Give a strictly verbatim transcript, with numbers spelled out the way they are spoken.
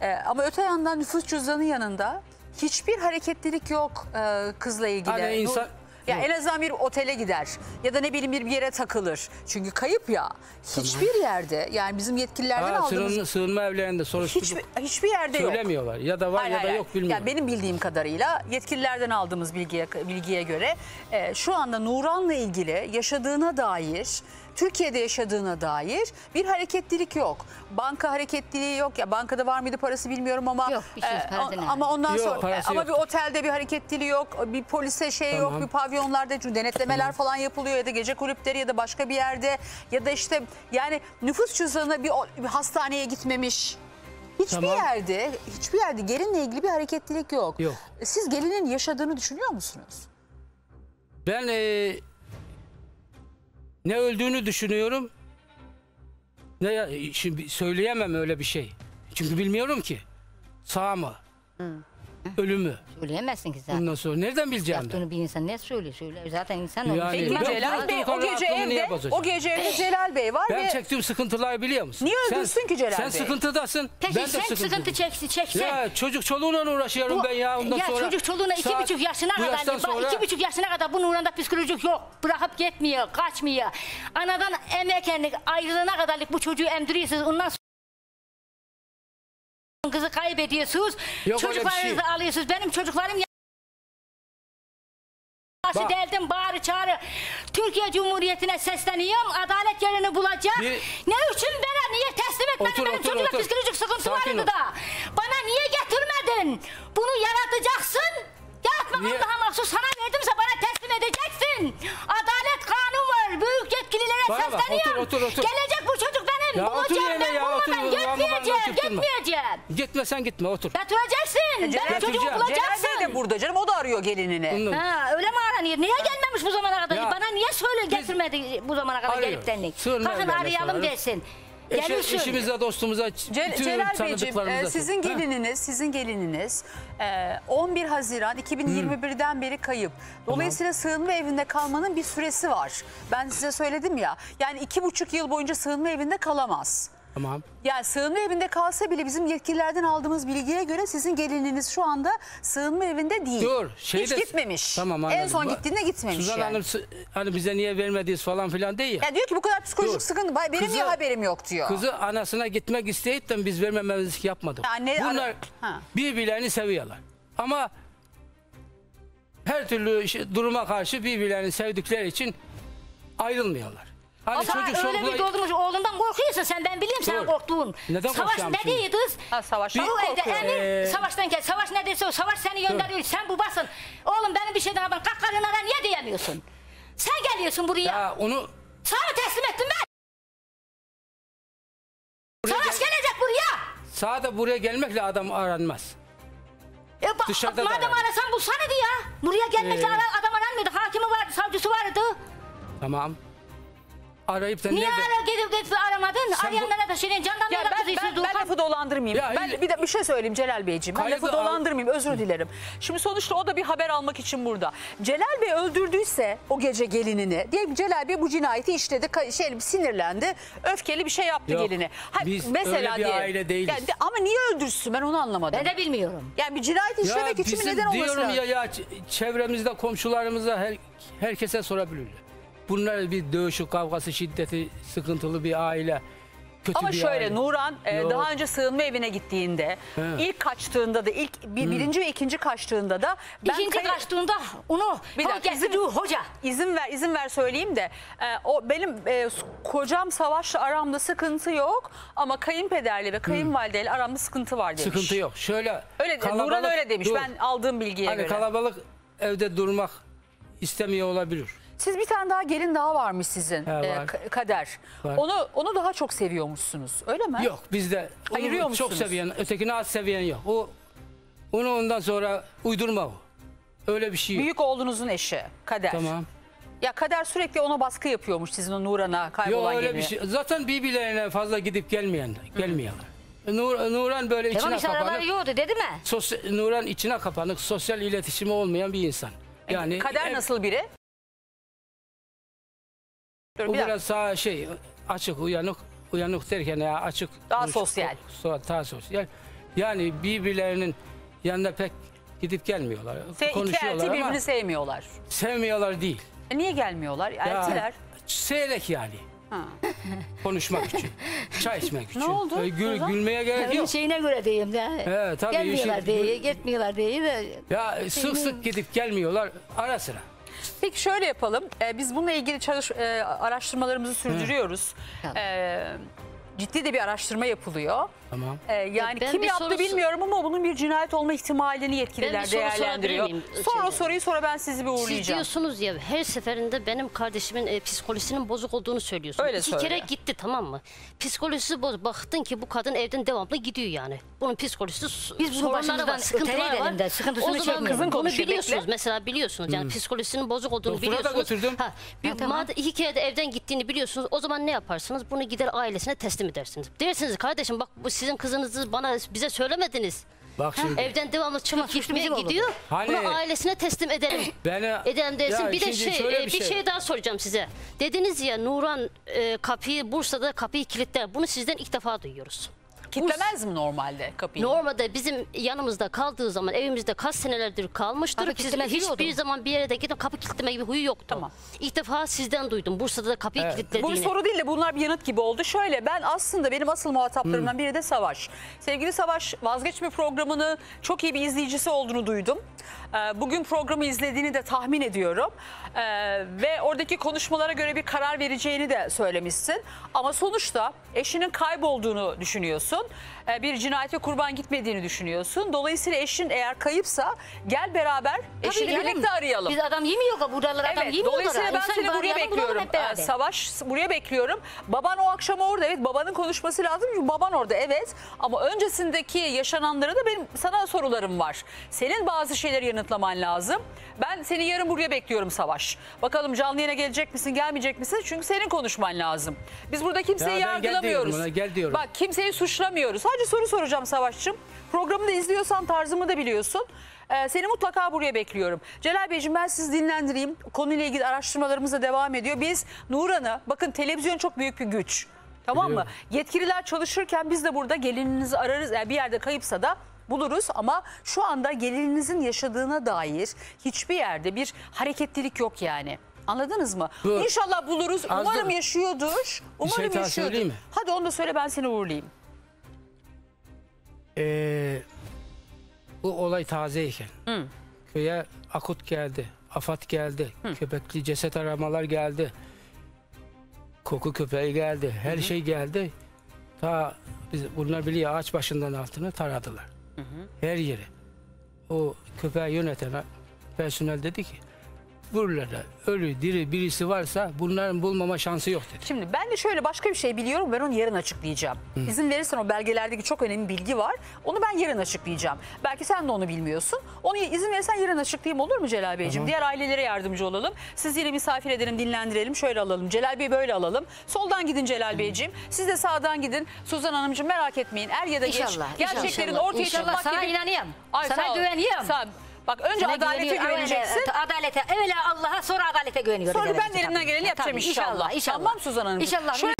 Ee, ama öte yandan nüfus cüzdanı yanında hiçbir hareketlilik yok e, kızla ilgili. Hani insan... Ya en azından bir otele gider ya da ne bileyim bir yere takılır. Çünkü kayıp ya. Hiçbir tamam. yerde yani bizim yetkililerden Aa, aldığımız... Sığınma, sığınma evlerinde soruşturup hiçbir, hiçbir yerde söylemiyorlar. Yok. Ya da var hayır, ya hayır. da yok bilmiyorum. Yani benim bildiğim kadarıyla yetkililerden aldığımız bilgiye, bilgiye göre e, şu anda Nuran'la ilgili yaşadığına dair... Türkiye'de yaşadığına dair bir hareketlilik yok. Banka hareketliliği yok ya. Bankada var mıydı parası bilmiyorum ama yok, bir şey yok, e, on, ama ondan yok, sonra e, ama yok. Bir otelde bir hareketliliği yok. Bir polise şey tamam. yok. Bir pavyonlarda çünkü denetlemeler tamam. falan yapılıyor ya da gece kulüpleri ya da başka bir yerde ya da işte yani nüfus cüzdanına bir, bir hastaneye gitmemiş. Hiçbir tamam. yerde, hiçbir yerde gelinle ilgili bir hareketlilik yok. Yok. Siz gelinin yaşadığını düşünüyor musunuz? Ben e... ne öldüğünü düşünüyorum. Ne ya, şimdi söyleyemem öyle bir şey. Çünkü bilmiyorum ki sağ mı? Hı. Ölümü. Söyleyemezsin ki zaten. Ondan sonra nereden bileceğim? Yaptığını bir insan ne söylüyor? Söyle. Zaten insan yani, onu Peki, Celal Bey o gece evde o gece evde Celal Bey var ben ve... çektiğim sıkıntıları biliyor musun? Niye öldürsün ki Celal sen Bey? Sen sıkıntıdasın. Peki ben de sen sıkıntı çeksin çeksin. Ya çocuk çoluğuna uğraşıyorum bu, ben ya ondan ya, sonra. Ya çocuk çoluğuna iki saat, buçuk yaşına kadar bak sonra... iki buçuk yaşına kadar bunun uğrunda psikolojik yok. Bırakıp gitmiyor, kaçmıyor. Anadan emekenlik ayrılana kadarlık bu çocuğu emdiriyorsunuz. Ondan sonra kızı kaybediyorsunuz, yok çocuklarınızı şey. alıyorsunuz. Benim çocuklarım karşı deldim, bağırı çağırı. Türkiye Cumhuriyeti'ne sesleniyorum, adalet yerini bulacak. Bir... Ne için bana niye teslim etmedin? Otur, benim otur, çocuğumda otur. psikolojik sıkıntı Sakin vardı ol. da. Bana niye getirmedin? Bunu yaratacaksın. Yaratmak Allah'a mahsus. Sana verdimse bana teslim edeceksin. Adalet kanun var. Büyük yetkililere bana sesleniyorum. Otur, otur, otur. Gelecek bu çocuk benim. Ya otur yerine ben ya. Otur, gitmeyeceğim, gitmeyeceğim. Gitme sen gitme, otur. Götüreceksin, e, benim çocuğumu bulacaksın. Celal Bey de burada canım, o da arıyor gelinini. Ha, öyle mi aranıyor? Niye gelmemiş bu zamana kadar? Ya, bana niye söyle getirmedi bu zamana kadar arıyor. gelip denlik? Kalkın arayalım desin. Eşe, işimize, dostumuza, Ce Celal Beyciğim, e, sizin gelininiz, ha. sizin gelininiz e, on bir Haziran iki bin yirmi bir'den hmm. beri kayıp. Dolayısıyla tamam. sığınma evinde kalmanın bir süresi var. Ben size söyledim ya, yani iki buçuk yıl boyunca sığınma evinde kalamaz. Tamam. Yani sığınma evinde kalsa bile bizim yetkililerden aldığımız bilgiye göre sizin gelininiz şu anda sığınma evinde değil. Dur, şeyde, hiç gitmemiş. Tamam, en son gittiğinde gitmemiş. Suzan yani. Hanım hani bize niye vermediyiz falan filan değil ya. Ya diyor ki bu kadar psikolojik Dur. sıkıntı. Benim kızı, niye haberim yok diyor. Kızı anasına gitmek isteyip de biz vermememiz yapmadık. Yani, Bunlar ha. birbirlerini seviyorlar. Ama her türlü duruma karşı birbirlerini sevdikleri için ayrılmıyorlar. Hani çocuk öyle bir doldurmuş oğlundan korkuyorsun sen, ben bileyim sen korktuğun. Neden Savaş ne diyordu? Ha Savaş. Bu evde Emir ee... Savaş'tan gel. Savaş ne dese o. Savaş seni gönderiyor. Dur. Sen babasın. Oğlum benim bir şey daha ben kalk karına da niye diyemiyorsun? Sen geliyorsun buraya. Ya onu. Sana teslim ettim ben. Buraya Savaş gel... gelecek buraya. Sağda buraya gelmekle adam aranmaz. E bak Dışarıda madem arasan bulsana diye. Buraya gelmekle ee... adam aranmıyordu. Hakimi vardı, savcısı vardı. Tamam. Arayıp sen Niye ara gidip gidip aramadın? Sen Arayanlara da şeyin candan ya ben, ben, ben lafı dolandırmayayım. Ya ben bir de bir şey söyleyeyim Celal Beyciğim. Ben lafı dolandırmayayım, özür dilerim. Şimdi sonuçta o da bir haber almak için burada. Celal Bey öldürdüyse o gece gelinini, diyelim Celal Bey bu cinayeti işledi, şey, sinirlendi, öfkeli bir şey yaptı Yok, gelini. Ha, biz mesela öyle bir aile değiliz. Yani, ama niye öldürsün, ben onu anlamadım. Ben de bilmiyorum. Yani bir cinayeti işlemek ya için neden olmasın? Diyorum ya, ya çevremizde, komşularımızda her, herkese sorabilirler. Bunlar bir dövüşü, kavgası, şiddeti, sıkıntılı bir aile, kötü Ama bir şöyle aile. Nuran e, daha önce sığınma evine gittiğinde, He. ilk kaçtığında da, ilk bir, hmm. birinci ve ikinci kaçtığında da... Ben ikinci kaçtığında onu bir dakika, izin, hoca. izin ver, izin ver söyleyeyim de, e, o benim e, kocam Savaş'la aramda sıkıntı yok ama kayınpederle ve kayınvalideyle hmm. aramda sıkıntı var demiş. Sıkıntı yok. Şöyle, öyle, Nuran öyle demiş, dur. ben aldığım bilgiye hani göre. Kalabalık evde durmak istemiyor olabilir. Siz bir tane daha gelin daha varmış sizin ha, var. e, Kader. Var. Onu onu daha çok seviyormuşsunuz. Öyle mi? Yok, bizde ayırıyor musunuz? Çok seviyen, ötekini az seviyen yok. O onu ondan sonra uydurma o. Öyle bir şey yok. Büyük oğlunuzun eşi Kader. Tamam. Ya Kader sürekli ona baskı yapıyormuş sizin o Nuran'a, kaybolan gelini. Yok öyle bir şey. Zaten birbirlerine fazla gidip gelmeyen, gelmiyorlar. Nur, Nuran böyle içine kapanık. Tamam, araları yoktu dedi mi? Sosyal, Nuran içine kapanık, sosyal iletişimi olmayan bir insan. Yani e, Kader ev, nasıl biri? O bir biraz daha şey açık, uyanık, uyanık derken ya açık. Daha sosyal. Daha sosyal. Yani birbirlerinin yanına pek gidip gelmiyorlar. Se Konuşuyorlar ama. Birbirini sevmiyorlar. Sevmiyorlar değil. E niye gelmiyorlar? Eltiler. Seyrek yani. Ha. Konuşmak için. Çay içmek için. Ne oldu? E, gül, gülmeye gerek yok. Şeyine göre diyeyim de. He, tabii gelmiyorlar diye, gitmiyorlar diye de. Ya e, sık sık gidip gelmiyorlar ara sıra. Peki şöyle yapalım. Ee, biz bununla ilgili çalış, e, araştırmalarımızı sürdürüyoruz. Ee, ciddi de bir araştırma yapılıyor. Tamam. Ee, yani ben kim yaptı sorusu... bilmiyorum ama bunun bir cinayet olma ihtimalini yetkililer değerlendiriyor. Sonra o soruyu sonra ben sizi bir uğurlayacağım. Siz diyorsunuz ya her seferinde benim kardeşimin e, psikolojisinin bozuk olduğunu söylüyorsunuz. Öyle İki söyle. kere gitti, tamam mı? Psikolojisi bozuk. Baktın ki bu kadın evden devamlı gidiyor yani. Bunun psikolojisi Biz sorunları var, sıkıntılar var. De, o zaman kızın bunu biliyorsunuz bekle. mesela biliyorsunuz. Yani hmm. psikolojisinin bozuk olduğunu Doktora biliyorsunuz. Da ha, bir, ha, tamam. İki kere de evden gittiğini biliyorsunuz. O zaman ne yaparsınız? Bunu gider ailesine teslim edersiniz. Dersiniz kardeşim bak bu sizin kızınızı bana bize söylemediniz. Bak şimdi. Evden devamlı çıkıp gitmeye gidiyor. Hani, bunu ailesine teslim edelim. Bana, edelim dersin. Bir de şey, bir, bir şey, şey daha soracağım size. Dediniz ya Nuran e, kapıyı Bursa'da kapıyı kilitler. Bunu sizden ilk defa duyuyoruz. Kilitlemez mi normalde kapıyı? Normalde bizim yanımızda kaldığı zaman evimizde kaç senelerdir kalmıştır. Hiçbir zaman bir yere de gidip kapı kilitleme gibi huyu yoktu. Tamam. İlk defa sizden duydum Bursa'da da kapıyı evet. kilitlediğini. Bu bir soru değil de bunlar bir yanıt gibi oldu. Şöyle ben aslında benim asıl muhataplarımdan hmm. biri de Savaş. Sevgili Savaş vazgeçme programını çok iyi bir izleyicisi olduğunu duydum. Bugün programı izlediğini de tahmin ediyorum. Ve oradaki konuşmalara göre bir karar vereceğini de söylemişsin. Ama sonuçta eşinin kaybolduğunu düşünüyorsun. Bir cinayete kurban gitmediğini düşünüyorsun. Dolayısıyla eşin eğer kayıpsa gel beraber eşini Tabii, birlikte arayalım. Biz adam yemiyor ki buraları evet, adam yemiyor. Dolayısıyla ben seni buraya bekliyorum. Ee, Savaş buraya bekliyorum. Baban o akşam orada evet babanın konuşması lazım. Çünkü baban orada evet ama öncesindeki yaşananlara da benim sana sorularım var. Senin bazı şeyleri yanıtlaman lazım. Ben seni yarın buraya bekliyorum Savaş. Bakalım canlı yayına gelecek misin gelmeyecek misin? Çünkü senin konuşman lazım. Biz burada kimseyi ya yargılamıyoruz. Gel diyorum, gel diyorum. Bak kimseyi suçlamıyoruz. Sadece soru soracağım Savaşçığım. Programı da izliyorsan tarzımı da biliyorsun. Ee, seni mutlaka buraya bekliyorum. Celal Beyciğim ben sizi dinlendireyim. Konuyla ilgili araştırmalarımız da devam ediyor. Biz Nuran'ı bakın televizyon çok büyük bir güç. Tamam mı? Yetkililer çalışırken biz de burada gelininizi ararız. Yani bir yerde kayıpsa da buluruz ama şu anda gelininizin yaşadığına dair hiçbir yerde bir hareketlilik yok yani. Anladınız mı? Bu, İnşallah buluruz. Umarım yaşıyordur. Umarım şey yaşıyordur. Hadi onu da söyle ben seni uğurlayayım. Ee, bu olay tazeyken Hı. köye akut geldi, afat geldi, Hı. köpekli ceset aramalar geldi, koku köpeği geldi, her Hı -hı. şey geldi. Ta biz bunlar biliyor ağaç başından altına taradılar. Hı -hı. Her yeri. O köpeği yöneten personel dedi ki buralarda ölü diri birisi varsa bunların bulmama şansı yok dedi. Şimdi ben de şöyle başka bir şey biliyorum. Ben onu yarın açıklayacağım. Hı. İzin verirsen o belgelerdeki çok önemli bilgi var. Onu ben yarın açıklayacağım. Belki sen de onu bilmiyorsun. Onu izin verirsen yarın açıklayayım olur mu Celal Beyciğim? Tamam. Diğer ailelere yardımcı olalım. Siz yine misafir edelim, dinlendirelim. Şöyle alalım. Celal Bey böyle alalım. Soldan gidin Celal Hı. Beyciğim. Siz de sağdan gidin. Suzan Hanımcığım merak etmeyin. Er ya da geç. İnşallah, gerçeklerin inşallah, ortaya inşallah. çıkmak Sana gibi. inanayım. Ay, Sana güveniyim. Sen... Bak önce Sana adalete güveneceksin. Adalete, evvela Allah'a sonra adalete güveniyorum. Sonra ben elimden geleni yapacağım inşallah. İnşallah. Tamam Suzan Hanım. İnşallah. Şöyle